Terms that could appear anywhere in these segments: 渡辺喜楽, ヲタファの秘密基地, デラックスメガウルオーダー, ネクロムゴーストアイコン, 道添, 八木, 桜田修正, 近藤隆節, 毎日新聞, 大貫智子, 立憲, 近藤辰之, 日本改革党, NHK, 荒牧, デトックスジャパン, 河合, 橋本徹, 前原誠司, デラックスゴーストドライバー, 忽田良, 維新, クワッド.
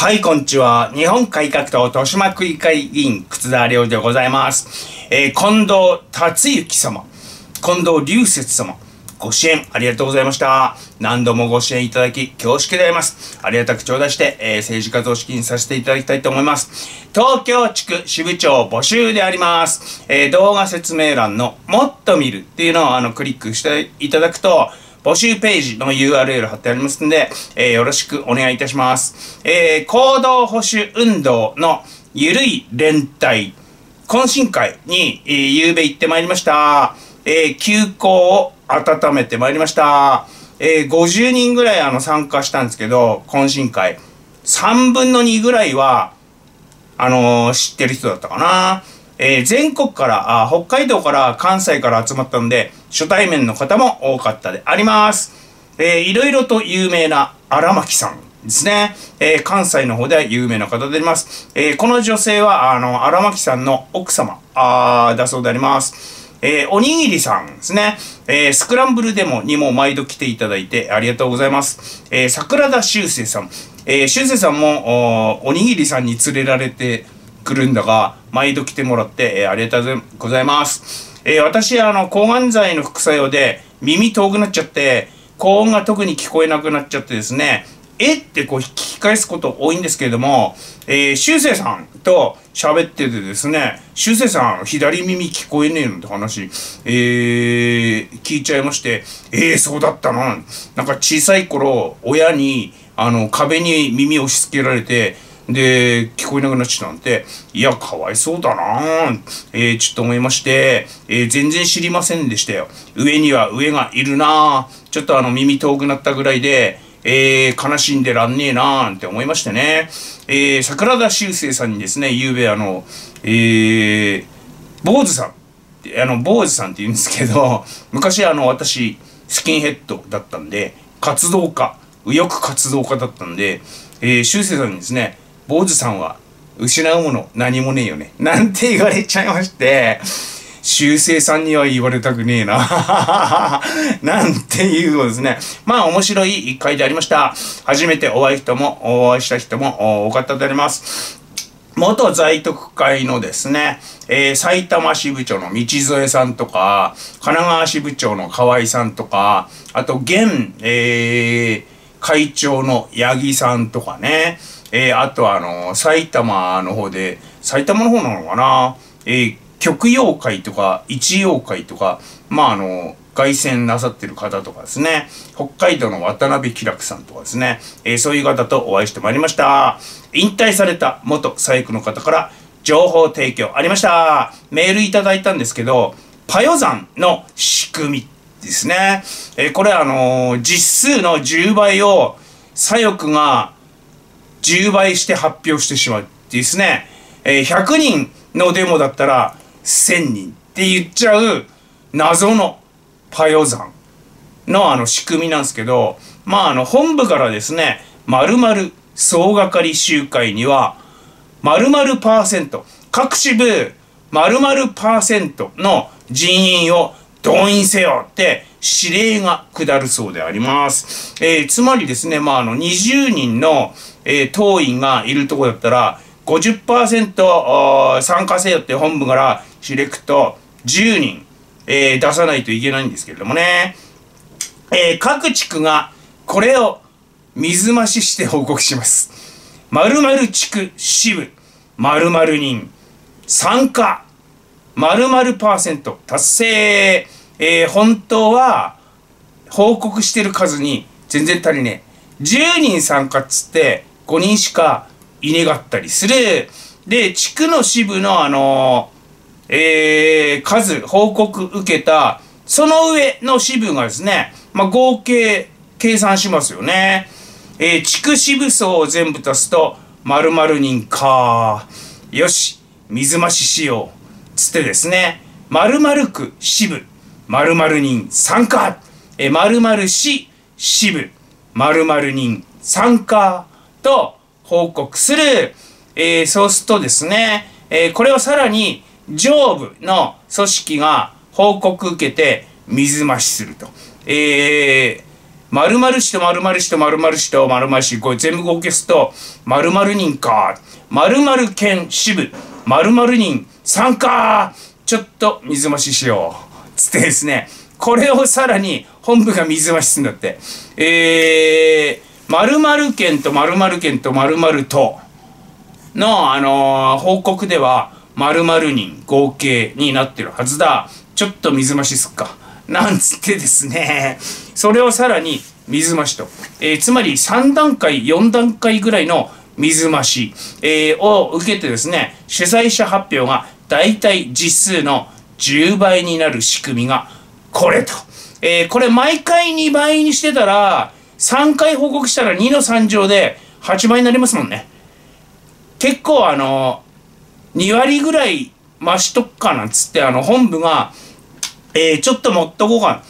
はい、こんにちは。日本改革党豊島区議会議員、忽田良でございます。近藤辰之様、近藤隆節様、ご支援ありがとうございました。何度もご支援いただき、恐縮であります。ありがたく頂戴して、政治活動資金させていただきたいと思います。東京地区支部長募集であります。動画説明欄のもっと見るっていうのをクリックしていただくと、募集ページの URL 貼ってありますんで、よろしくお願いいたします。行動保守運動のゆるい連帯懇親会に、ゆうべ行ってまいりました。休校を温めてまいりました。50人ぐらい参加したんですけど、懇親会。3分の2ぐらいは、知ってる人だったかな。全国から北海道から関西から集まったので、初対面の方も多かったであります。いろいろと有名な荒牧さんですね。関西の方では有名な方であります。この女性は、荒牧さんの奥様だそうであります。おにぎりさんですね。スクランブルデモにも毎度来ていただいてありがとうございます。桜田修正さん。修正さんも おにぎりさんに連れられて来るんだが、毎度来てもらって、ありがとうございます。私、抗がん剤の副作用で耳遠くなっちゃって、高音が特に聞こえなくなっちゃってですね、ってこう聞き返すこと多いんですけれども、修正さんと喋っててですね、修正さん左耳聞こえねえのって話、聞いちゃいまして、そうだったな。なんか小さい頃、親に、壁に耳を押し付けられて、で、聞こえなくなっちゃったなんて、いや、かわいそうだなぁ、ちょっと思いまして、全然知りませんでしたよ。上には上がいるなぁ。ちょっと耳遠くなったぐらいで、悲しんでらんねえなぁ、なんて思いましてね。桜田修正さんにですね、ゆうべ坊主さん、坊主さんって言うんですけど、昔私、スキンヘッドだったんで、右翼活動家だったんで、修正さんにですね、坊主さんは失うもの何もねえよね。なんて言われちゃいまして、修正さんには言われたくねえな。なんていうことですね。まあ面白い一回でありました。初めてお会いした人も多かったであります。元在徳会のですね、埼玉支部長の道添さんとか、神奈川支部長の河合さんとか、あと現、会長の八木さんとかね、あとは埼玉の方なのかな、極洋会とか一洋会とか、まあ凱旋なさってる方とかですね、北海道の渡辺喜楽さんとかですね、そういう方とお会いしてまいりました。引退された元左翼の方から情報提供ありました。メールいただいたんですけど、パヨ山の仕組みですね。これ実数の10倍を左翼が10倍して発表してしまうっていうですね。100人のデモだったら1000人って言っちゃう謎のパヨ山の仕組みなんですけど、まあ本部からですね、丸々総がかり集会には丸々パーセント、各支部丸々パーセントの人員を動員せよって指令が下るそうであります。つまりですね、20人の、党員がいるとこだったら、50% 参加せよって本部から指令くと10人、出さないといけないんですけれどもね、各地区がこれを水増しして報告します。〇〇地区支部、〇〇人、参加、〇〇パーセント達成。本当は報告してる数に全然足りねえ。10人参加っつって5人しかいねがったりする。で、地区の支部の数、報告受けた、その上の支部がですね、合計計算しますよね。地区支部層を全部足すと、〇〇人か。よし、水増ししよう。つってですね、〇〇区支部、〇〇人参加、〇〇市支部、〇〇人参加と報告する。そうするとですね、これをさらに上部の組織が報告受けて水増しすると。〇〇しと〇〇しと〇〇しと〇〇し、これ全部合計すると、〇〇人か。〇〇県支部、〇〇人参加。ちょっと水増ししよう。つってですね、これをさらに本部が水増しするんだって。〇〇県と〇〇県と〇〇との、報告では、〇〇人合計になってるはずだ。ちょっと水増しすっか。なんつってですね、それをさらに水増しと。つまり3段階、4段階ぐらいの水増し、を受けてですね、主催者発表が大体実数の10倍になる仕組みがこれと。これ毎回2倍にしてたら、3回報告したら2の3乗で8倍になりますもんね。結構2割ぐらい増しとくかなんつって、本部が、ちょっと持っとこうか、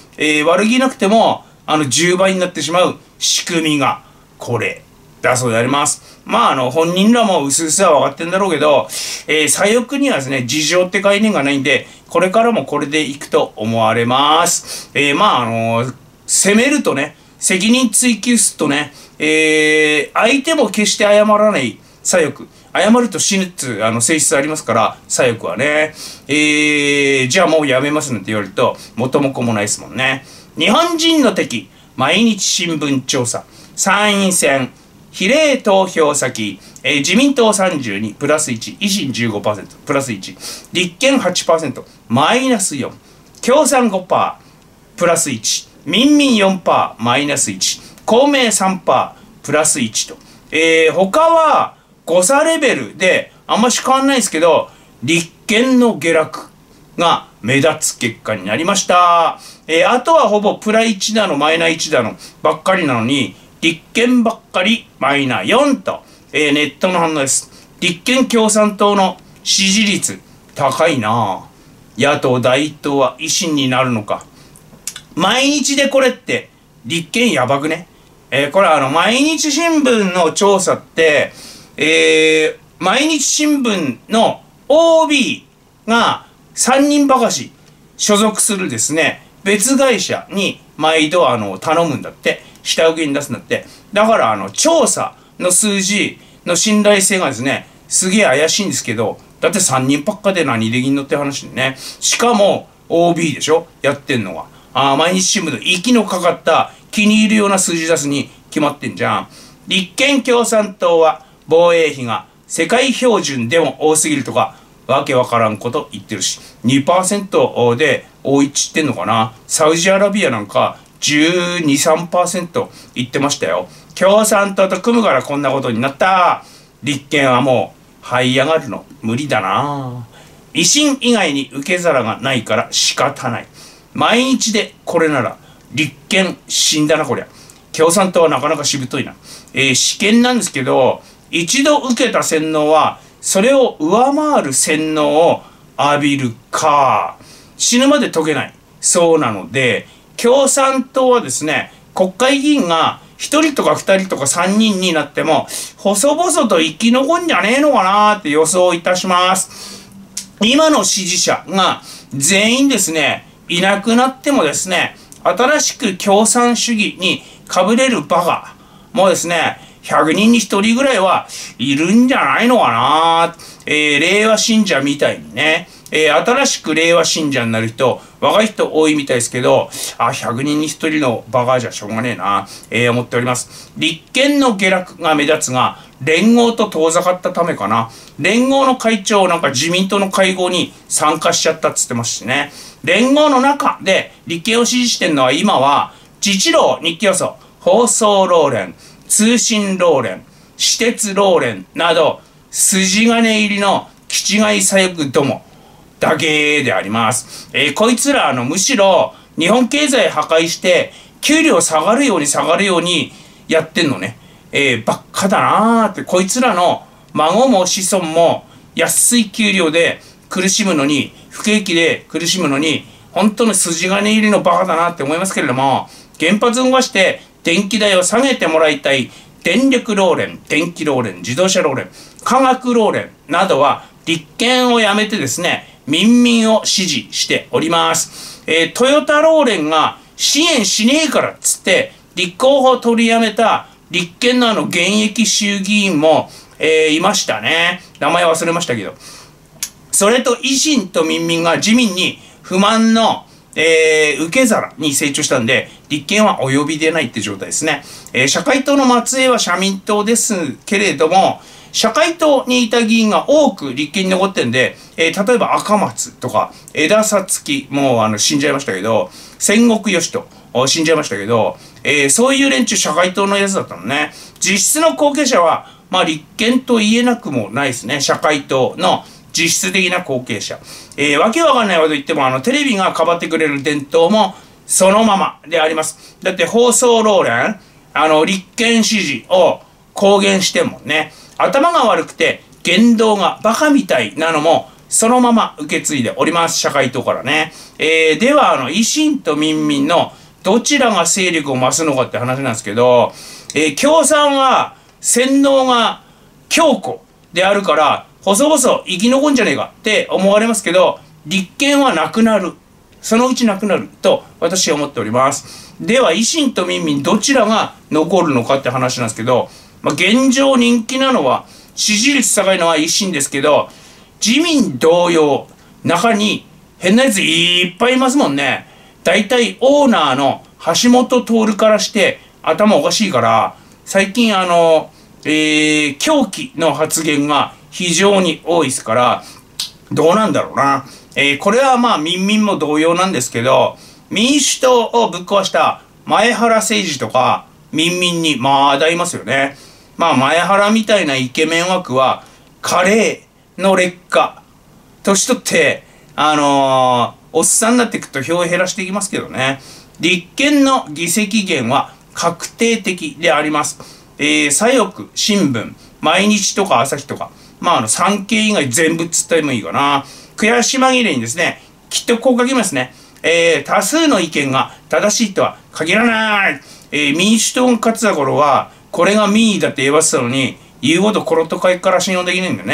悪気なくても、10倍になってしまう仕組みが、これ、だそうであります。まあ、本人らも薄々は分かってんだろうけど、左翼にはですね、事情って概念がないんで、これからもこれでいくと思われます。まあ、責めるとね、責任追及するとね、相手も決して謝らない左翼。謝ると死ぬっていう性質ありますから、左翼はね。じゃあもうやめますなんて言われると、元も子もないですもんね。日本人の敵、毎日新聞調査、参院選、比例投票先、自民党32、プラス1、維新 15%、プラス1、立憲 8%、マイナス4、共産 5%、プラス1、民民 4%、マイナス1、公明 3%、プラス1と。他は、誤差レベルであんまし変わんないですけど、立憲の下落が目立つ結果になりました。あとはほぼプラ1だのマイナ1だのばっかりなのに、立憲ばっかりマイナ4と、ネットの反応です。立憲共産党の支持率高いなぁ。野党第一党は維新になるのか。毎日でこれって立憲やばくね。これ毎日新聞の調査って、毎日新聞の OB が3人ばかし所属するですね、別会社に毎度頼むんだって、下請けに出すんだって。だから調査の数字の信頼性がですね、すげえ怪しいんですけど、だって3人ばっかで何できんのって話でね。しかも OB でしょやってんのが。毎日新聞の息のかかった気に入るような数字出すに決まってんじゃん。立憲共産党は防衛費が世界標準でも多すぎるとか、わけわからんこと言ってるし、2% で多いっちってんのかな。サウジアラビアなんか12、3% 言ってましたよ。共産党と組むからこんなことになった。立憲はもう、這い上がるの無理だな。維新以外に受け皿がないから仕方ない。毎日でこれなら、立憲死んだな、こりゃ。共産党はなかなかしぶといな。試験なんですけど、一度受けた洗脳は、それを上回る洗脳を浴びるか、死ぬまで解けない。そうなので、共産党はですね、国会議員が1人とか2人とか3人になっても、細々と生き残んじゃねえのかなーって予想いたします。今の支持者が全員ですね、いなくなってもですね、新しく共産主義に被れる場が、もうですね、100人に1人ぐらいはいるんじゃないのかな。令和信者みたいにね、新しく令和信者になる人、若い人多いみたいですけど、100人に1人のバカじゃしょうがねえな、思っております。立憲の下落が目立つが、連合と遠ざかったためかな。連合の会長なんか自民党の会合に参加しちゃったっつってますしね。連合の中で立憲を支持してるのは今は、自治労、日記予想、放送労連、通信労連、私鉄労連など、筋金入りの基地外左翼どもだけであります。こいつらむしろ日本経済破壊して、給料下がるようにやってんのね。ばっかだなーって、こいつらの孫も子孫も安い給料で苦しむのに、不景気で苦しむのに、本当の筋金入りのバカだなって思いますけれども、原発を動かして、電気代を下げてもらいたい電力労連、電気労連、自動車労連、化学労連などは立憲をやめてですね、民民を支持しております。トヨタ労連が支援しねえからっつって立候補を取りやめた立憲の現役衆議院も、いましたね。名前忘れましたけど。それと維新と民民が自民に不満の、受け皿に成長したんで、立憲は及び出ないって状態ですね。社会党の松江は社民党ですけれども、社会党にいた議員が多く立憲に残ってんで、例えば赤松とか、枝さつき、もう死んじゃいましたけど、戦国義人、死んじゃいましたけど、そういう連中社会党のやつだったのね。実質の後継者は、まあ立憲と言えなくもないですね。社会党の実質的な後継者。わけわかんないこと言っても、テレビがかばってくれる伝統もそのままであります。だって放送労連、立憲支持を公言してもね、頭が悪くて言動がバカみたいなのもそのまま受け継いでおります。社会党からね。では、維新と民民のどちらが勢力を増すのかって話なんですけど、共産は洗脳が強固であるから、細々生き残んじゃねえかって思われますけど、立憲はなくなる。そのうちなくなると私は思っております。では、維新と民民どちらが残るのかって話なんですけど、まあ、現状人気なのは、支持率高いのは維新ですけど、自民同様、中に変なやついっぱいいますもんね。大体オーナーの橋本徹からして頭おかしいから、最近狂気の発言が非常に多いですから、どうなんだろうな。これはまあ民民も同様なんですけど、民主党をぶっ壊した前原誠司とか、民民にまだいますよね。まあ前原みたいなイケメン枠は、カレーの劣化。年取って、おっさんになっていくと票を減らしていきますけどね。立憲の議席減は、確定的であります。左翼、新聞、毎日とか朝日とか、まあ産経以外全部っつったらもいいかな。悔し紛れにですね、きっとこう書きますね。多数の意見が正しいとは限らない。民主党が勝つだ頃は、これが民意だって言わせたのに、言うことコロッと書いから信用できないんだよ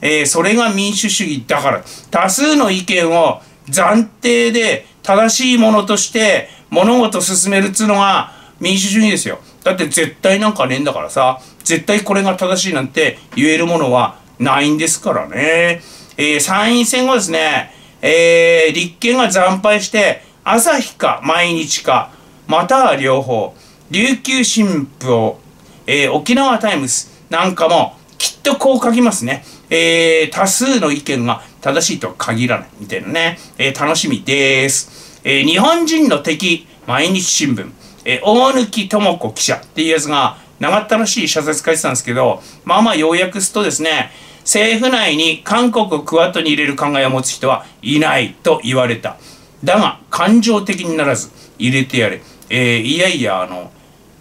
ね。それが民主主義だから。多数の意見を暫定で正しいものとして物事を進めるっつうのが、民主主義ですよ。だって絶対なんかねえんだからさ、絶対これが正しいなんて言えるものはないんですからね。参院選後ですね、立憲が惨敗して、朝日か毎日か、または両方、琉球新報、沖縄タイムズなんかもきっとこう書きますね。多数の意見が正しいとは限らないみたいなね。楽しみです。日本人の敵、毎日新聞。大貫智子記者っていうやつが長ったらしい社説書いてたんですけど、まあまあ要約するとですね、政府内に韓国をクアッドに入れる考えを持つ人はいないと言われた。だが、感情的にならず入れてやれ。いやいや、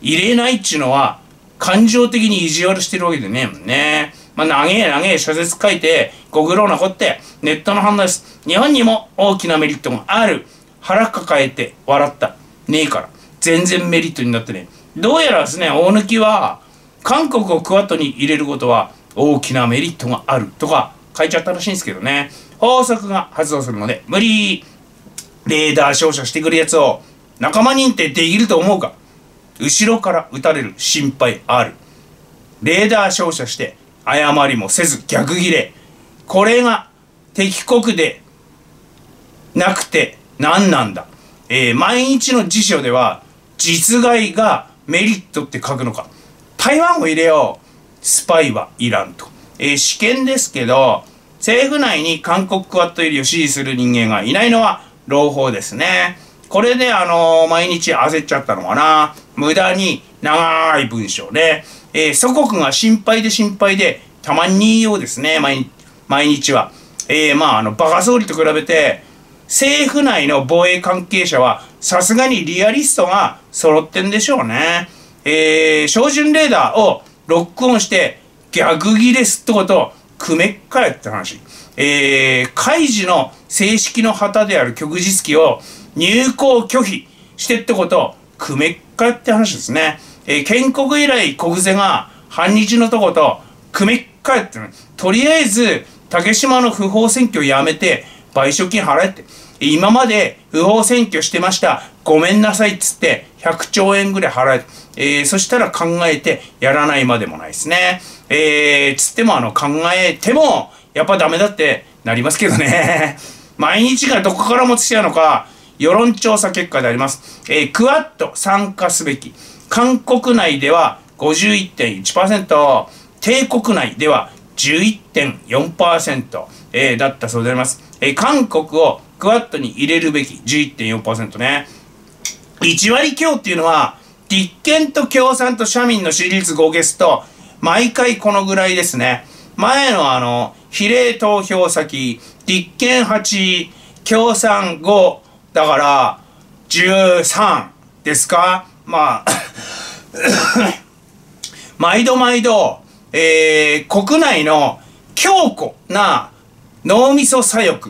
入れないっちゅうのは感情的に意地悪してるわけでねえもんね。まあ、長え社説書いてご苦労なこってネットの反応です。日本にも大きなメリットがある。腹抱えて笑った。ねえから。全然メリットになってね。どうやらですね、大貫は、韓国をクアッドに入れることは大きなメリットがあるとか書いちゃったらしいんですけどね。法則が発動するので無理。レーダー照射してくるやつを仲間認定できると思うか。後ろから撃たれる心配ある。レーダー照射して謝りもせず逆ギレ。これが敵国でなくて何なんだ。毎日の辞書では、実害がメリットって書くのか。台湾を入れよう。スパイはいらんと。試験ですけど、政府内に韓国クアッド入りを支持する人間がいないのは朗報ですね。これで毎日焦っちゃったのかな。無駄に長い文章で、祖国が心配で、たまにようですね、毎日は。まあ、バカ総理と比べて、政府内の防衛関係者は、さすがにリアリストが揃ってんでしょうね。照準レーダーをロックオンして、逆ギレすってことを、くめっかえって話。開示の正式の旗である旭日旗を入港拒否してってことを、くめっかえって話ですね。建国以来国是が反日のとこと、くめっかえって、とりあえず、竹島の不法占拠やめて、賠償金払えって。今まで不法占拠してました。ごめんなさいっつって100兆円ぐらい払え、そしたら考えてやらないまでもないですね。つっても考えても、やっぱダメだってなりますけどね。毎日がどこからもつやのか、世論調査結果であります。クアッド参加すべき。韓国内では 51.1%、帝国内では 11.4%、だったそうであります。韓国をクアッドに入れるべき 11.4% ね。1割強っていうのは、立憲と共産と社民の支持率合計すると、毎回このぐらいですね。前の比例投票先、立憲8、共産5、だから13ですか。まあ毎度毎度、国内の強固な脳みそ左翼、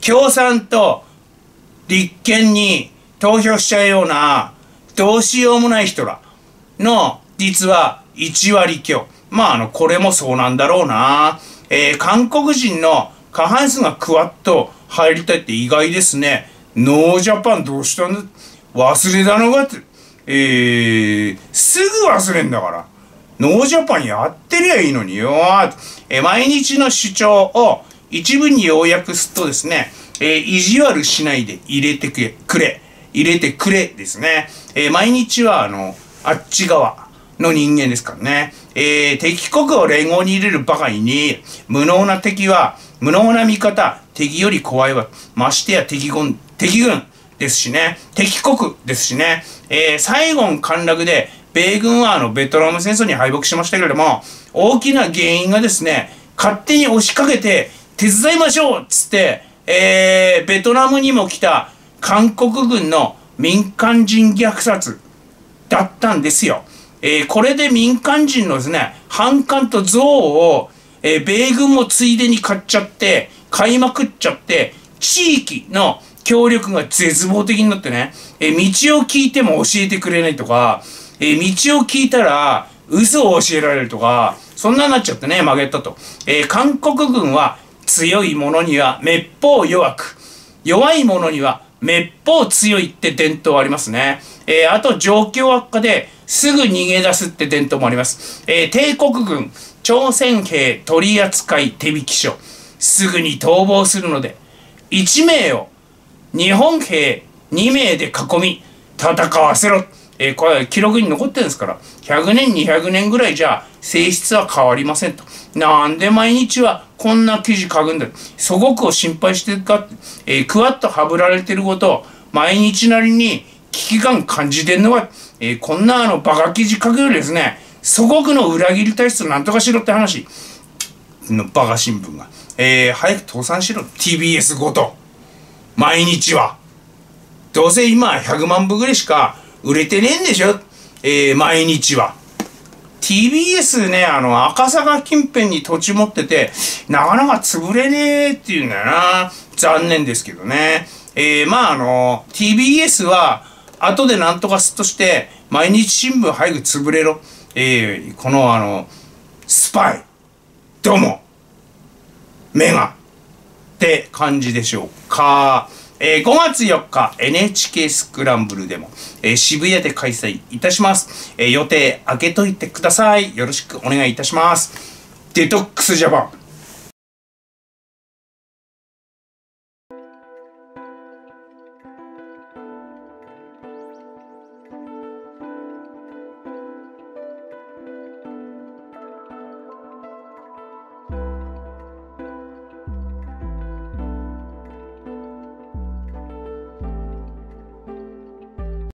共産と立憲に投票しちゃうようなどうしようもない人らの率は1割強。まあこれもそうなんだろうな。韓国人の過半数がクワッと入りたいって意外ですね。ノージャパンどうしたんだ、忘れたのかって。すぐ忘れんだから。ノージャパンやってりゃいいのによー、毎日の主張を一部に要約するとですね、意地悪しないで入れてくれですね。毎日はあっち側の人間ですからね。敵国を連合に入れるばかりに、無能な味方、敵より怖いわ。ましてや敵軍ですしね。敵国ですしね。サイゴン陥落で、米軍はベトナム戦争に敗北しましたけれども、大きな原因がですね、勝手に押しかけて、手伝いましょうっつって、ベトナムにも来た韓国軍の民間人虐殺だったんですよ。これで民間人のですね、反感と憎悪を、米軍もついでに買っちゃって、買いまくっちゃって、地域の協力が絶望的になってね、道を聞いても教えてくれないとか、道を聞いたら嘘を教えられるとか、そんなになっちゃってね、曲げたと。韓国軍は強い者には滅法弱く、弱い者には滅法強いって伝統ありますね。あと状況悪化ですぐ逃げ出すって伝統もあります。帝国軍、朝鮮兵取扱手引書。すぐに逃亡するので、1名を日本兵2名で囲み、戦わせろ。これは記録に残ってるんですから、100年、200年ぐらいじゃ性質は変わりませんと。なんで毎日はこんな記事書くんだ。祖国を心配してるか、クワッとはぶられてることを毎日なりに危機感感じてんのは、こんなバカ記事書くよりですね、祖国の裏切り体質をなんとかしろって話のバカ新聞が。早く倒産しろ TBS ごと。毎日はどうせ今100万部ぐらいしか売れてねえんでしょ。毎日は TBS ね、赤坂近辺に土地持っててなかなか潰れねえっていうんだよな。残念ですけどね。TBS は後でなんとかすっとして毎日新聞早く潰れろ。このスパイども目がって感じでしょうか。5月4日 NHK スクランブルでも、渋谷で開催いたします。予定開けといてください。よろしくお願いいたします。デトックスジャパン。